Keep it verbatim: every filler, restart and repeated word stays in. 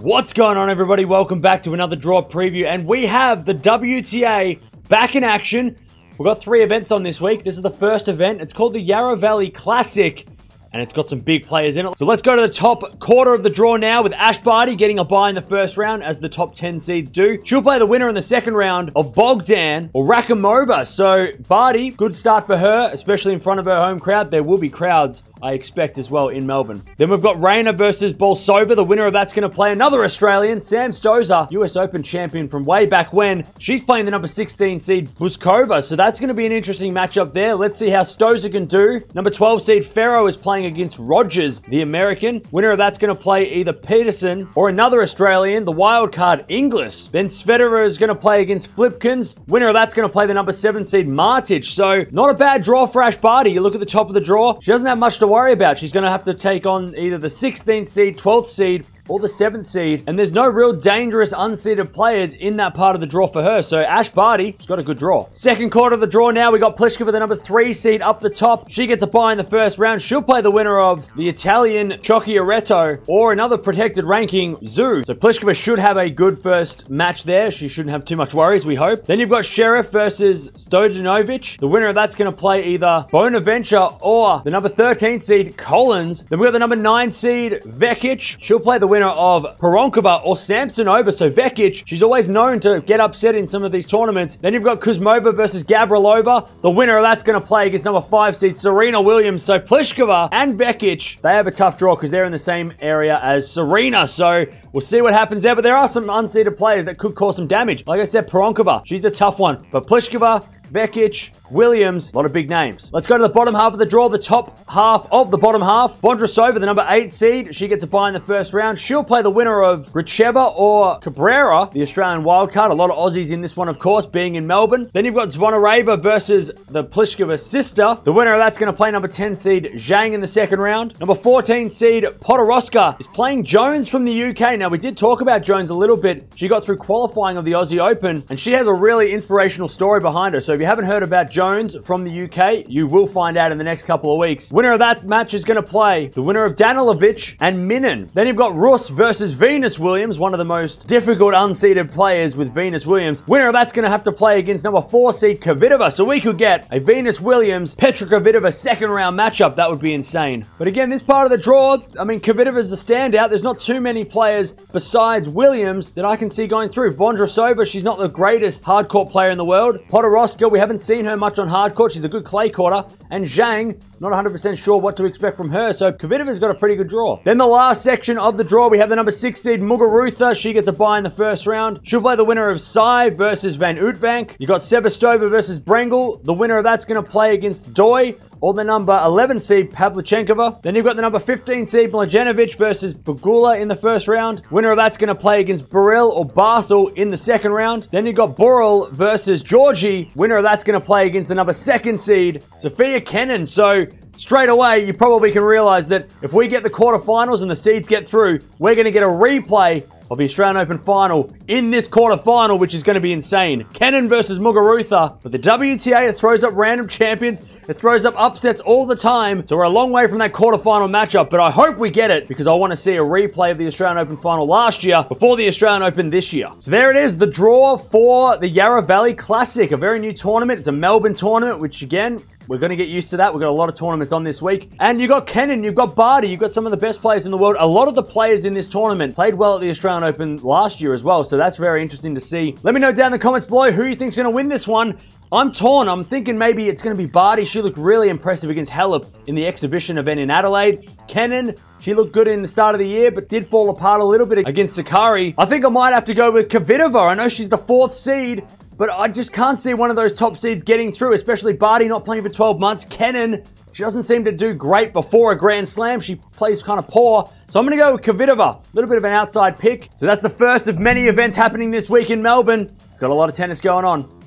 What's going on, everybody? Welcome back to another draw preview, and we have the W T A back in action. We've got three events on this week. This is the first event. It's called the Yarra Valley Classic, and it's got some big players in it. So let's go to the top quarter of the draw now, with Ash Barty getting a bye in the first round, as the top ten seeds do. She'll play the winner in the second round of Bogdan or Rakimova. So Barty, good start for her, especially in front of her home crowd. There will be crowds, I expect, as well in Melbourne. Then we've got Rainer versus Bolsova. The winner of that's going to play another Australian, Sam Stosur, U S Open champion from way back when. She's playing the number sixteen seed, Buskova. So that's going to be an interesting matchup there. Let's see how Stosur can do. Number twelve seed, Ferro, is playing against Rogers, the American. Winner of that's going to play either Peterson or another Australian, the wildcard, Inglis. Then Svetera is going to play against Flipkins. Winner of that's going to play the number seven seed, Martic. So not a bad draw for Ash Barty. You look at the top of the draw, she doesn't have much to worry about. She's going to have to take on either the sixteenth seed, twelfth seed, or the seventh seed, and there's no real dangerous unseeded players in that part of the draw for her. So Ash Barty, she's got a good draw. Second quarter of the draw now, we got Pliskova, the number three seed, up the top. She gets a bye in the first round. She'll play the winner of the Italian Chocchi Aretto or another protected ranking, Zoo. So Pliskova should have a good first match there. She shouldn't have too much worries, we hope. Then you've got Sheriff versus Stojanovic. The winner of that's going to play either Bonaventure or the number thirteen seed, Collins. Then we've got the number nine seed, Vekic. She'll play the winner of Peronkova or Samsonova. So Vekic, she's always known to get upset in some of these tournaments. Then you've got Kuzmova versus Gavrilova. The winner of that's going to play against number five seed, Serena Williams. So Pliskova and Vekic, they have a tough draw because they're in the same area as Serena. So we'll see what happens there. But there are some unseeded players that could cause some damage. Like I said, Peronkova, she's the tough one. But Pliskova, Vekic, Williams, a lot of big names. Let's go to the bottom half of the draw, the top half of the bottom half. Vondrasova, the number eight seed. She gets a bye in the first round. She'll play the winner of Gricheva or Cabrera, the Australian wildcard. A lot of Aussies in this one, of course, being in Melbourne. Then you've got Zvonareva versus the Pliskova sister. The winner of that's going to play number ten seed, Zhang, in the second round. Number fourteen seed, Podoroska, is playing Jones from the U K. Now, we did talk about Jones a little bit. She got through qualifying of the Aussie Open, and she has a really inspirational story behind her. So if you haven't heard about Jones from the U K, you will find out in the next couple of weeks. Winner of that match is going to play the winner of Danilovic and Minnan. Then you've got Rus versus Venus Williams, one of the most difficult unseeded players with Venus Williams. Winner of that's going to have to play against number four seed, Kvitova. So we could get a Venus Williams, Petra Kvitova second round matchup. That would be insane. But again, this part of the draw, I mean, Kvitova's the standout. There's not too many players besides Williams that I can see going through. Vondrasova, she's not the greatest hardcourt player in the world. Podoroska, we haven't seen her much much on hard court. She's a good clay quarter. And Zhang, not one hundred percent sure what to expect from her. So Kvitova's got a pretty good draw. Then the last section of the draw, we have the number six seed, Muguruza. She gets a bye in the first round. She'll play the winner of Sai versus Van Uitvank. You got Sebastova versus Brengel. The winner of that's going to play against Doi or the number eleven seed, Pavlichenkova. Then you've got the number fifteen seed, Mladenovic versus Bogula in the first round. Winner of that's going to play against Burrell or Barthel in the second round. Then you've got Burrell versus Georgie. Winner of that's going to play against the number second seed, Sofia Kenin. So straight away, you probably can realize that if we get the quarterfinals and the seeds get through, we're going to get a replay of the Australian Open final in this quarterfinal, which is going to be insane. Kenin versus Muguruza. But the W T A, it throws up random champions. It throws up upsets all the time. So we're a long way from that quarterfinal matchup, but I hope we get it because I want to see a replay of the Australian Open final last year before the Australian Open this year. So there it is, the draw for the Yarra Valley Classic, a very new tournament. It's a Melbourne tournament, which again, we're going to get used to that. We've got a lot of tournaments on this week. And you've got Kenin, you've got Barty, you've got some of the best players in the world. A lot of the players in this tournament played well at the Australian Open last year as well, so that's very interesting to see. Let me know down in the comments below who you think's going to win this one. I'm torn. I'm thinking maybe it's going to be Barty. She looked really impressive against Halep in the exhibition event in Adelaide. Kenin, she looked good in the start of the year, but did fall apart a little bit against Sakari. I think I might have to go with Kvitova. I know she's the fourth seed, but I just can't see one of those top seeds getting through, especially Barty not playing for twelve months. Kenin, she doesn't seem to do great before a Grand Slam. She plays kind of poor. So I'm going to go with Kvitova, a little bit of an outside pick. So that's the first of many events happening this week in Melbourne. It's got a lot of tennis going on.